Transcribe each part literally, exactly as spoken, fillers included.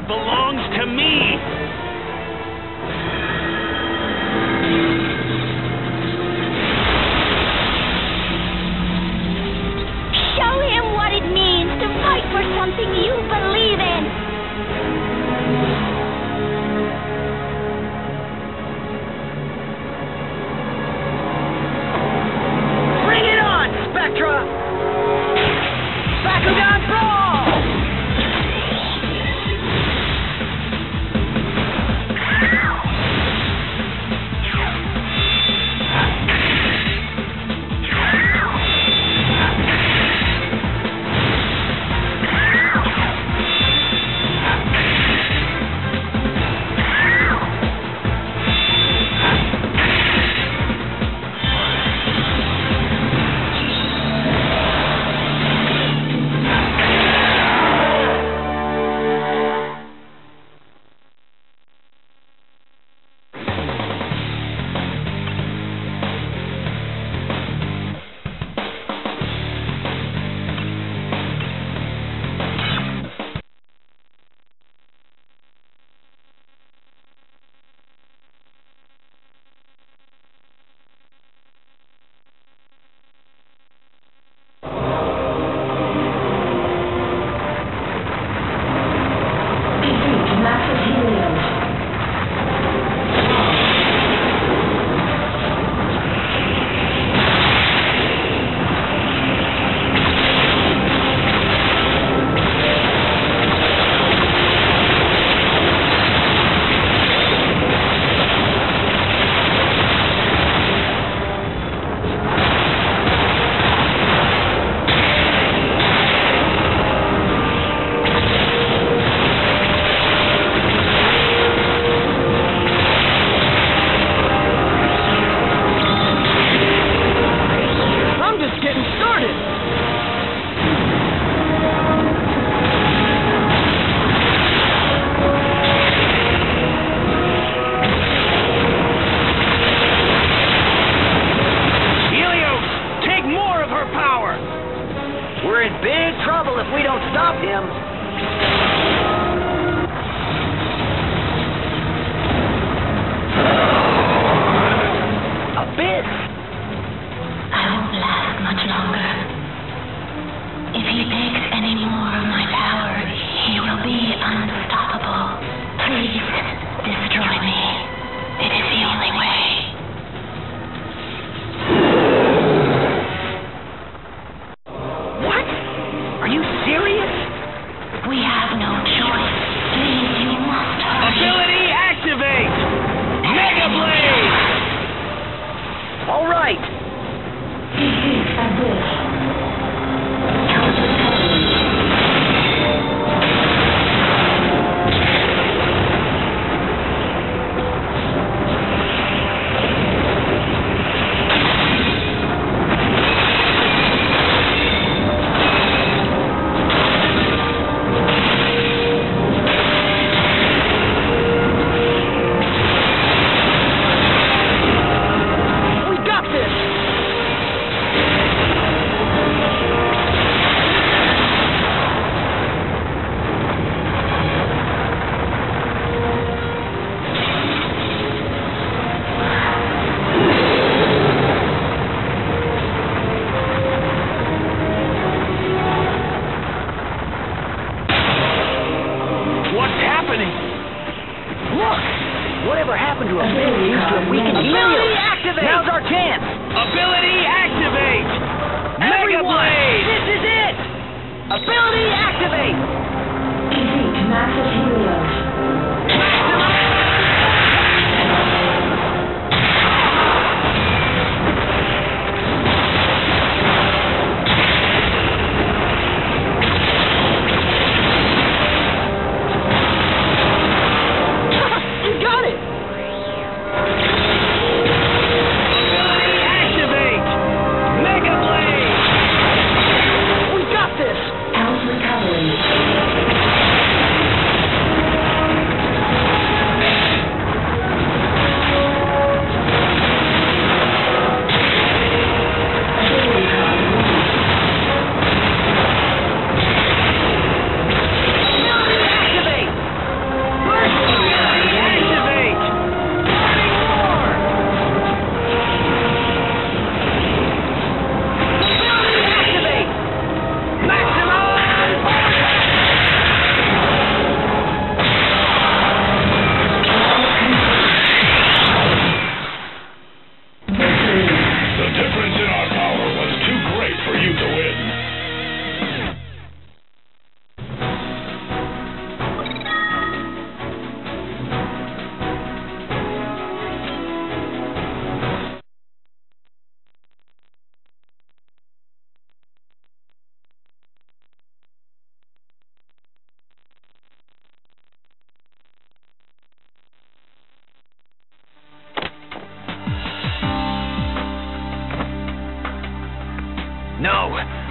power belongs to me!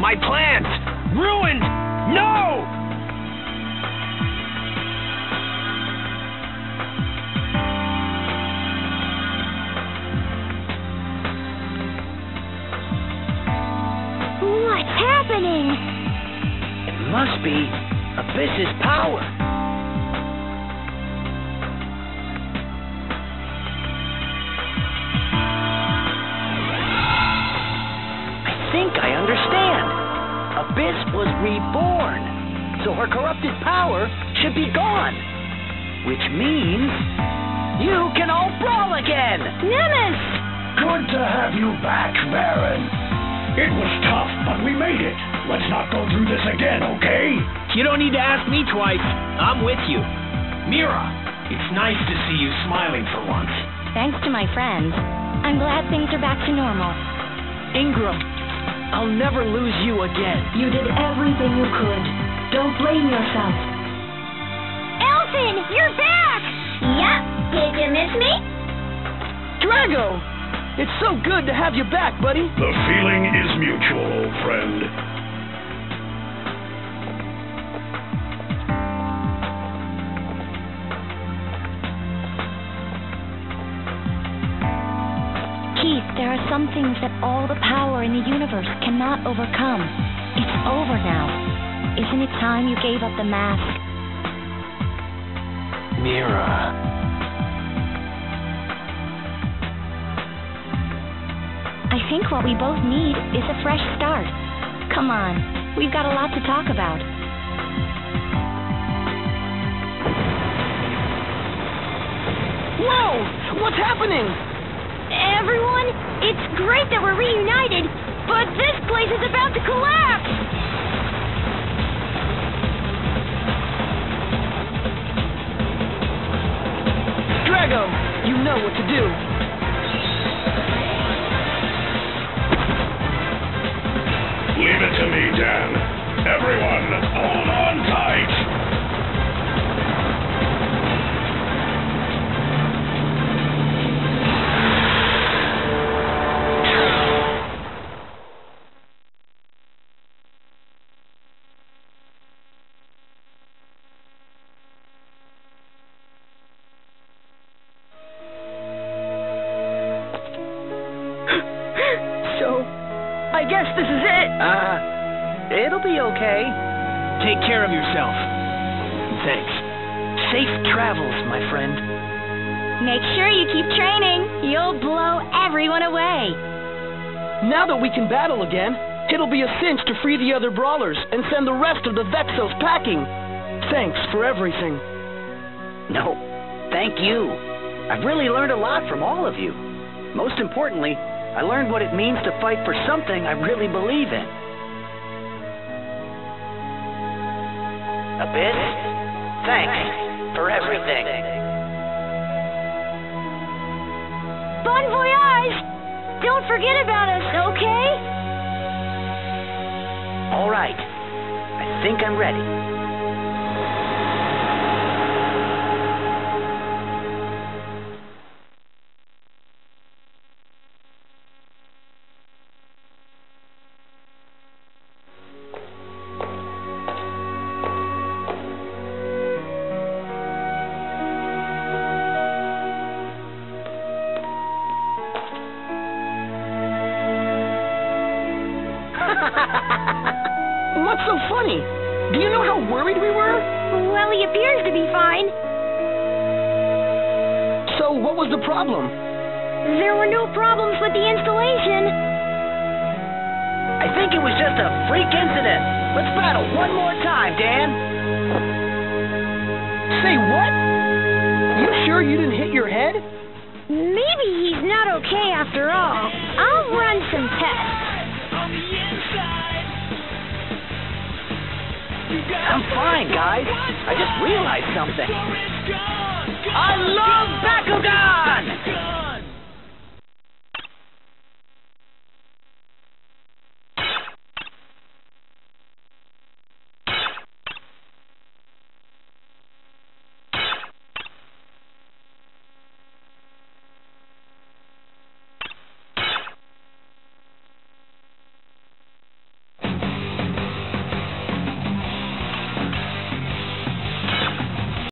My plans! Ruined! No! What's happening? It must be Abyss's power. Was reborn, so her corrupted power should be gone, which means you can all brawl again. Nemesis! Good to have you back, Baron. It was tough, but we made it. Let's not go through this again, okay? You don't need to ask me twice. I'm with you. Mira, it's nice to see you smiling for once. Thanks to my friends. I'm glad things are back to normal. Ingram, I'll never lose you again. You did everything you could. Don't blame yourself. Elton, you're back! Yep. Did you miss me? Drago! It's so good to have you back, buddy. The feeling is mutual, old friend. There are some things that all the power in the universe cannot overcome. It's over now. Isn't it time you gave up the mask? Mira. I think what we both need is a fresh start. Come on, we've got a lot to talk about. Whoa! What's happening? Everyone, it's great that we're reunited, but this place is about to collapse! Drago, you know what to do. Leave it to me, Dan. Everyone, hold on tight! Take care of yourself. Thanks. Safe travels, my friend. Make sure you keep training. You'll blow everyone away. Now that we can battle again, it'll be a cinch to free the other brawlers and send the rest of the Vexos packing. Thanks for everything. No, thank you. I've really learned a lot from all of you. Most importantly, I learned what it means to fight for something I really believe in. Abyss, thanks for everything. Bon voyage! Don't forget about us, okay? All right. I think I'm ready. What's so funny? Do you know how worried we were? Well, he appears to be fine. So what was the problem? There were no problems with the installation. I think it was just a freak incident. Let's battle one more time, Dan. Say what? You sure you didn't hit your head? Maybe he's not okay after all. I'll run some tests. I'm fine, guys. I just realized something. I